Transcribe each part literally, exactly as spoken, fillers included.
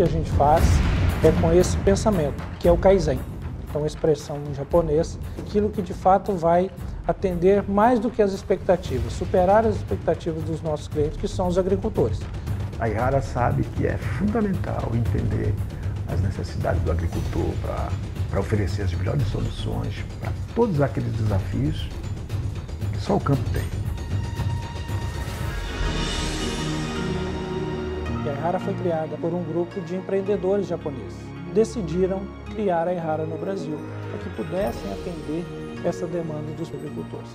que a gente faz é com esse pensamento, que é o kaizen. Então, expressão em japonês, aquilo que de fato vai atender mais do que as expectativas, superar as expectativas dos nossos clientes, que são os agricultores. A Ihara sabe que é fundamental entender as necessidades do agricultor para oferecer as melhores soluções para todos aqueles desafios que só o campo tem. A Ihara foi criada por um grupo de empreendedores japoneses. Decidiram criar a Ihara no Brasil, para que pudessem atender essa demanda dos agricultores.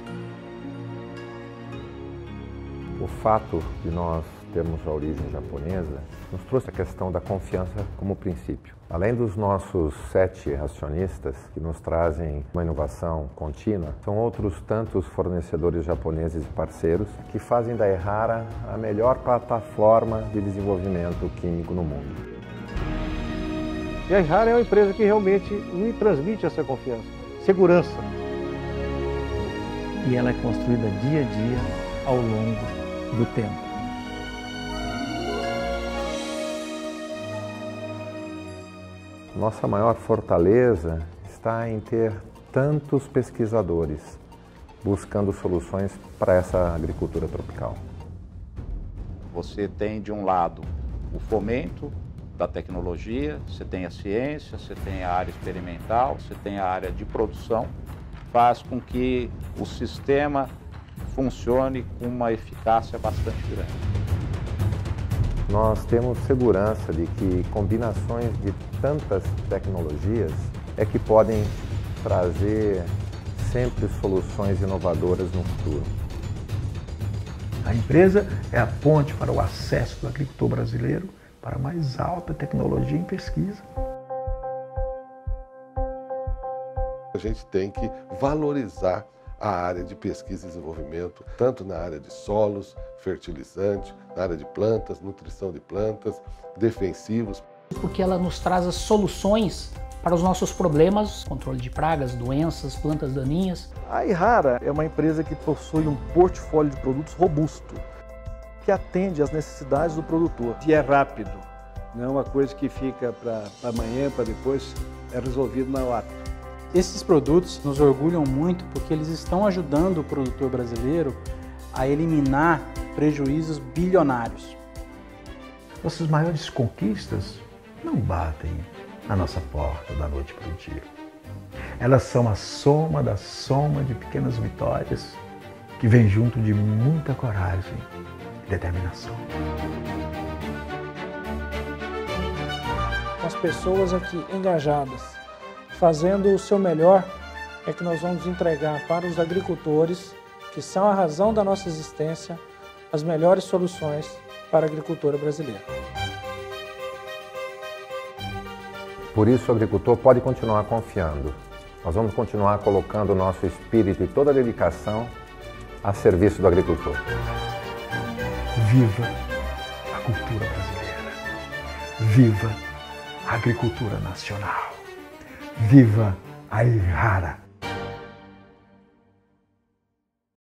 O fato de nós termos a origem japonesa nos trouxe a questão da confiança como princípio. Além dos nossos sete acionistas, que nos trazem uma inovação contínua, são outros tantos fornecedores japoneses e parceiros que fazem da Ihara a melhor plataforma de desenvolvimento químico no mundo. E a Ihara é uma empresa que realmente me transmite essa confiança, segurança. E ela é construída dia a dia, ao longo do tempo. Nossa maior fortaleza está em ter tantos pesquisadores buscando soluções para essa agricultura tropical. Você tem, de um lado, o fomento da tecnologia, você tem a ciência, você tem a área experimental, você tem a área de produção, faz com que o sistema funcione com uma eficácia bastante grande. Nós temos segurança de que combinações de tantas tecnologias é que podem trazer sempre soluções inovadoras no futuro. A empresa é a ponte para o acesso do agricultor brasileiro para a mais alta tecnologia em pesquisa. A gente tem que valorizar a área de pesquisa e desenvolvimento, tanto na área de solos, fertilizante, na área de plantas, nutrição de plantas, defensivos. Porque ela nos traz as soluções para os nossos problemas, controle de pragas, doenças, plantas daninhas. A Ihara é uma empresa que possui um portfólio de produtos robusto, que atende às necessidades do produtor. E é rápido, não é uma coisa que fica para amanhã, para depois, é resolvido na lata. Esses produtos nos orgulham muito porque eles estão ajudando o produtor brasileiro a eliminar prejuízos bilionários. Nossas maiores conquistas não batem na nossa porta da noite para o dia. Elas são a soma da soma de pequenas vitórias que vem junto de muita coragem e determinação. As pessoas aqui engajadas, fazendo o seu melhor, é que nós vamos entregar para os agricultores, que são a razão da nossa existência, as melhores soluções para a agricultura brasileira. Por isso, o agricultor pode continuar confiando. Nós vamos continuar colocando o nosso espírito e toda a dedicação a serviço do agricultor. Viva a cultura brasileira! Viva a agricultura nacional! Viva a Ihara!